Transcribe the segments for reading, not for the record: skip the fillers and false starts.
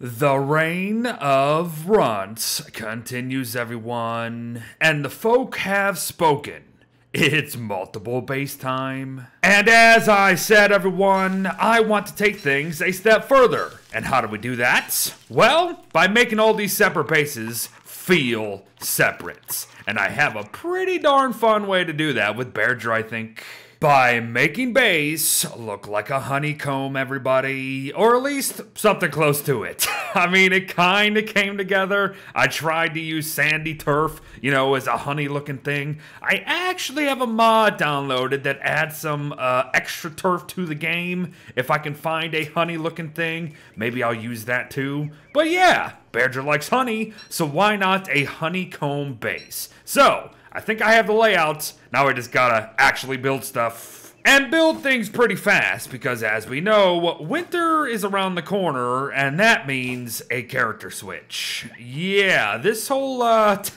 The Reign of Runts continues, everyone, and the folk have spoken. It's multiple base time. And as I said, everyone, I want to take things a step further. And how do we do that? Well, by making all these separate bases feel separate. And I have a pretty darn fun way to do that with Bearger, I think. By making base look like a honeycomb, everybody, or at least something close to it. I mean, it kind of came together. I tried to use sandy turf, you know, as a honey looking thing. I actually have a mod downloaded that adds some extra turf to the game. If I can find a honey looking thing, maybe I'll use that too. But yeah, Bearger likes honey, so why not a honeycomb base? So I think I have the layouts. Now I just gotta actually build stuff. And build things pretty fast, because as we know, winter is around the corner, and that means a character switch. Yeah, this whole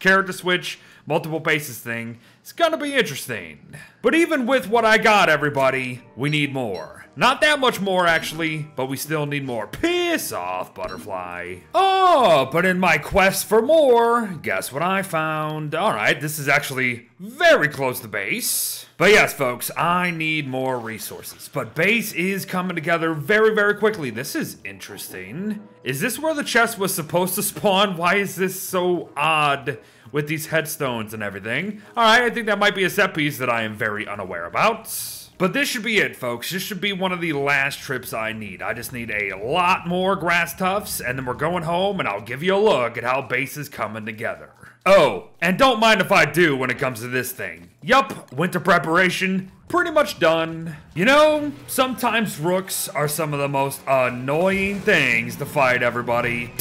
character switch, multiple bases thing, it's gonna be interesting. But even with what I got, everybody, we need more. Not that much more, actually, but we still need more. Piss off, butterfly. Oh, but in my quest for more, guess what I found? All right, this is actually very close to base. But yes, folks, I need more resources. But base is coming together very, very quickly. This is interesting. Is this where the chest was supposed to spawn? Why is this so odd with these headstones and everything? All right, I think that might be a set piece that I am very unaware about. But this should be it, folks. This should be one of the last trips I need. I just need a lot more grass tufts, and then we're going home, and I'll give you a look at how base is coming together. Oh, and don't mind if I do when it comes to this thing. Yup, winter preparation, pretty much done. You know, sometimes rooks are some of the most annoying things to fight, everybody.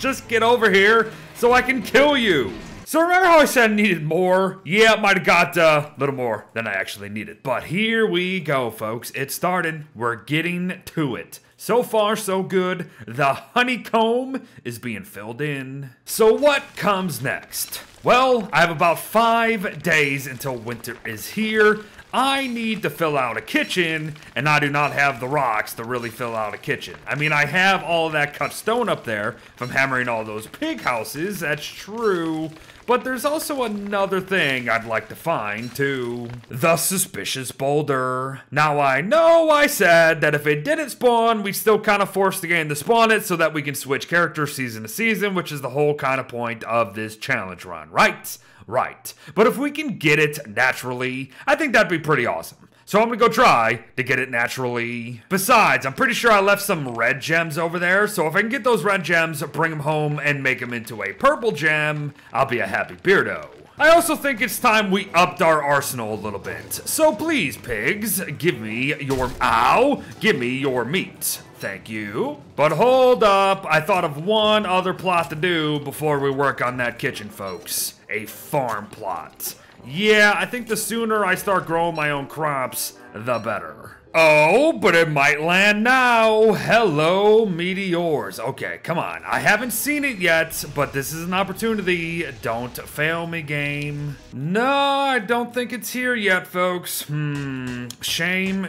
Just get over here so I can kill you. So remember how I said I needed more? Yeah, might have got a little more than I actually needed. But here we go, folks. It's starting. We're getting to it. So far, so good. The honeycomb is being filled in. So what comes next? Well, I have about 5 days until winter is here. I need to fill out a kitchen, and I do not have the rocks to really fill out a kitchen. I mean, I have all that cut stone up there from hammering all those pig houses, that's true. But there's also another thing I'd like to find, too. The Suspicious Boulder. Now, I know I said that if it didn't spawn, we still kind of forced the game to spawn it so that we can switch characters season to season, which is the whole kind of point of this challenge run, right? Right. But if we can get it naturally, I think that'd be pretty awesome. So I'm gonna go try to get it naturally. Besides, I'm pretty sure I left some red gems over there, so if I can get those red gems, bring them home, and make them into a purple gem, I'll be a happy beardo. I also think it's time we upped our arsenal a little bit. So please, pigs, give me your meat. Thank you. But hold up, I thought of one other plot to do before we work on that kitchen, folks. A farm plot. Yeah, I think the sooner I start growing my own crops, the better. Oh, but it might land now. Hello, meteors. Okay, come on. I haven't seen it yet, but this is an opportunity. Don't fail me, game. No, I don't think it's here yet, folks. Shame,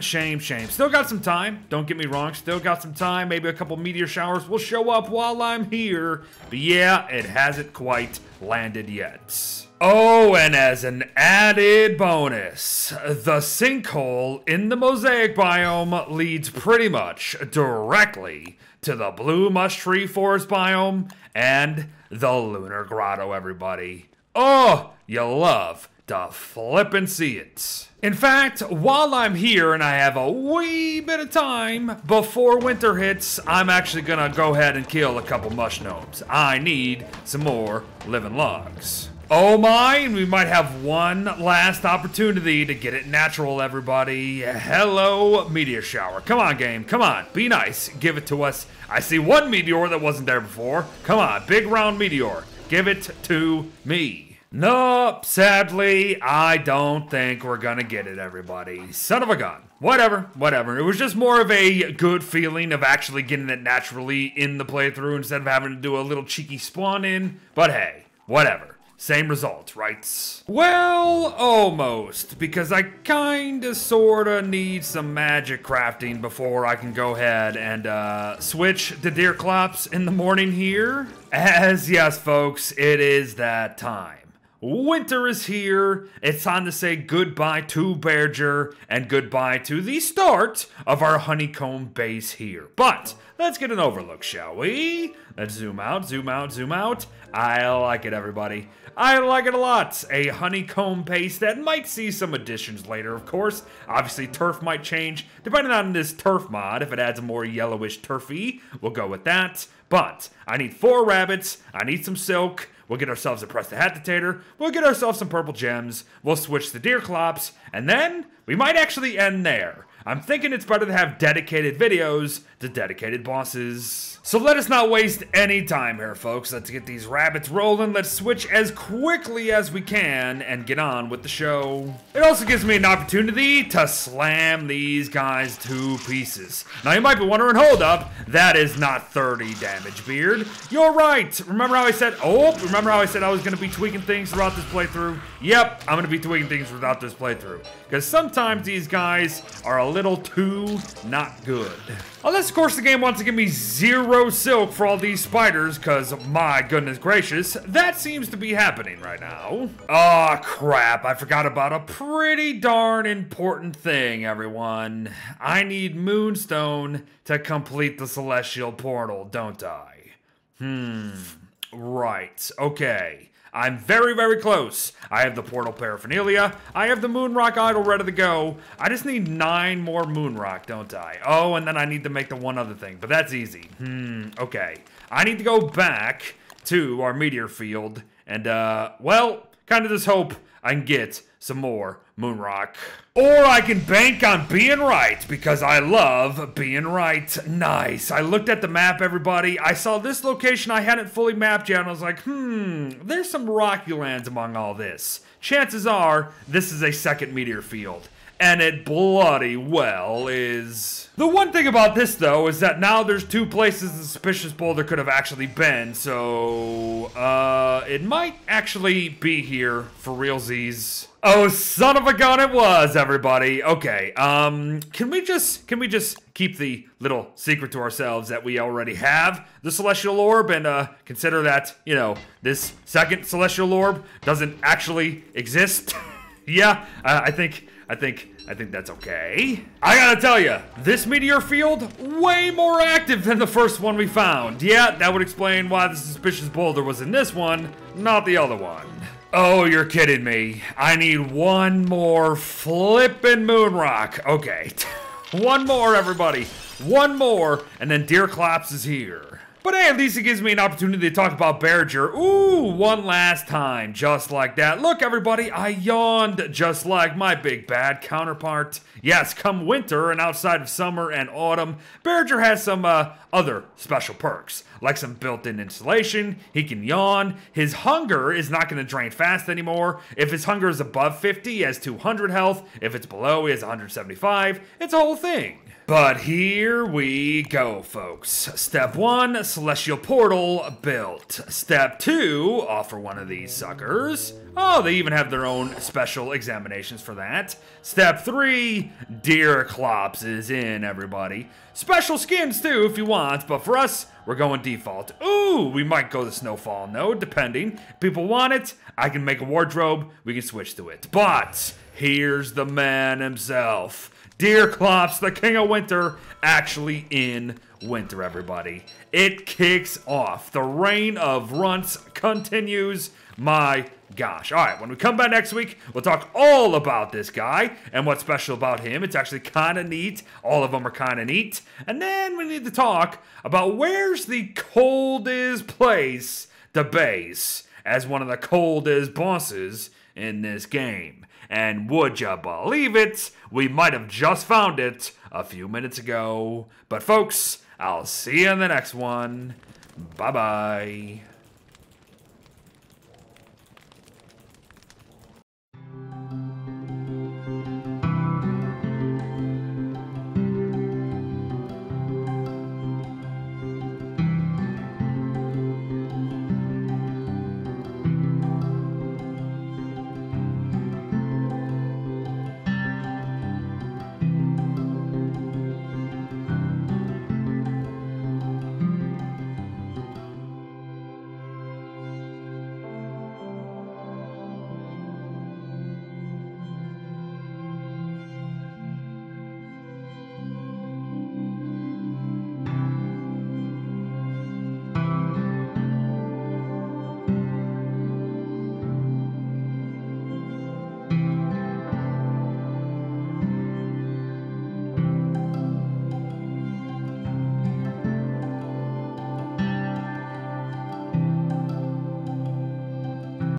shame, shame. Still got some time. Don't get me wrong. Still got some time. Maybe a couple meteor showers will show up while I'm here. But yeah, it hasn't quite landed yet. Oh, and as an added bonus, the sinkhole in the mosaic biome leads pretty much directly to the blue mush tree forest biome and the lunar grotto, everybody. Oh, you love to flip and see it. In fact, while I'm here and I have a wee bit of time before winter hits, I'm actually gonna go ahead and kill a couple mush gnomes. I need some more living logs. Oh my, and we might have one last opportunity to get it natural, everybody. Hello, meteor shower. Come on, game. Come on. Be nice. Give it to us. I see one meteor that wasn't there before. Come on, big round meteor. Give it to me. Nope, sadly, I don't think we're gonna get it, everybody. Son of a gun. Whatever, whatever. It was just more of a good feeling of actually getting it naturally in the playthrough instead of having to do a little cheeky spawn in. But hey, whatever. Same result, right? Well, almost, because I kinda sorta need some magic crafting before I can go ahead and switch to Deerclops in the morning here. As yes, folks, it is that time. Winter is here. It's time to say goodbye to Bearger and goodbye to the start of our honeycomb base here. But let's get an overlook, shall we? Let's zoom out, zoom out, zoom out. I like it, everybody. I like it a lot. A honeycomb base that might see some additions later, of course. Obviously, turf might change. Depending on this turf mod, if it adds a more yellowish turfy, we'll go with that. But I need 4 rabbits. I need some silk. We'll get ourselves a Presta Hat-Tater. We'll get ourselves some purple gems. We'll switch to Deerclops. And then we might actually end there. I'm thinking it's better to have dedicated videos to dedicated bosses. So let us not waste any time here, folks. Let's get these rabbits rolling. Let's switch as quickly as we can and get on with the show. It also gives me an opportunity to slam these guys to pieces. Now, you might be wondering, hold up, that is not 30 damage, Beard. You're right. Remember how I said, I was going to be tweaking things throughout this playthrough? Yep, I'm going to be tweaking things throughout this playthrough. Because sometimes these guys are a little too not good. Unless, of course, the game wants to give me 0 silk for all these spiders, because, my goodness gracious, that seems to be happening right now. Aw, crap. I forgot about a pretty darn important thing, everyone. I need Moonstone to complete the Celestial Portal, don't I? Right. Okay. I'm very, very close. I have the portal paraphernalia. I have the moonrock idol ready to go. I just need 9 more moonrock, don't I? Oh, and then I need to make the one other thing, but that's easy. Okay. I need to go back to our meteor field and, well, kind of just hope I can get some more moonrock. Or I can bank on being right, because I love being right. Nice. I looked at the map, everybody. I saw this location I hadn't fully mapped yet, and I was like, there's some rocky lands among all this. Chances are, this is a second meteor field. And it bloody well is. The one thing about this, though, is that now there's 2 places the Suspicious Boulder could have actually been, so it might actually be here for realsies. Oh, son of a gun, it was, everybody. Okay, can we just keep the little secret to ourselves that we already have the Celestial Orb and consider that, you know, this second Celestial Orb doesn't actually exist? Yeah, I think that's okay. I gotta tell you, this meteor field, way more active than the first one we found. Yeah, that would explain why the Suspicious Boulder was in this one, not the other one. Oh, you're kidding me. I need 1 more flippin' moonrock. Okay, 1 more, everybody. 1 more, and then Deerclops is here. But hey, at least it gives me an opportunity to talk about Bearger. Ooh, 1 last time, just like that. Look, everybody, I yawned just like my big bad counterpart. Yes, come winter and outside of summer and autumn, Bearger has some other special perks, like some built-in insulation. He can yawn. His hunger is not going to drain fast anymore. If his hunger is above 50, he has 200 health. If it's below, he has 175. It's a whole thing. But here we go, folks. Step 1, Celestial Portal built. Step 2, offer one of these suckers. Oh, they even have their own special examinations for that. Step 3, Deerclops is in, everybody. Special skins, too, if you want, but for us, we're going default. Ooh, we might go to Snowfall, no, depending. If people want it, I can make a wardrobe. We can switch to it. But here's the man himself. Deerclops, the king of winter, actually in winter, everybody. It kicks off. The Reign of Runts continues. My gosh. All right, when we come back next week, we'll talk all about this guy and what's special about him. It's actually kind of neat. All of them are kind of neat. And then we need to talk about where's the coldest place to base as one of the coldest bosses in this game. And would you believe it? We might have just found it a few minutes ago. But folks, I'll see you in the next one. Bye-bye.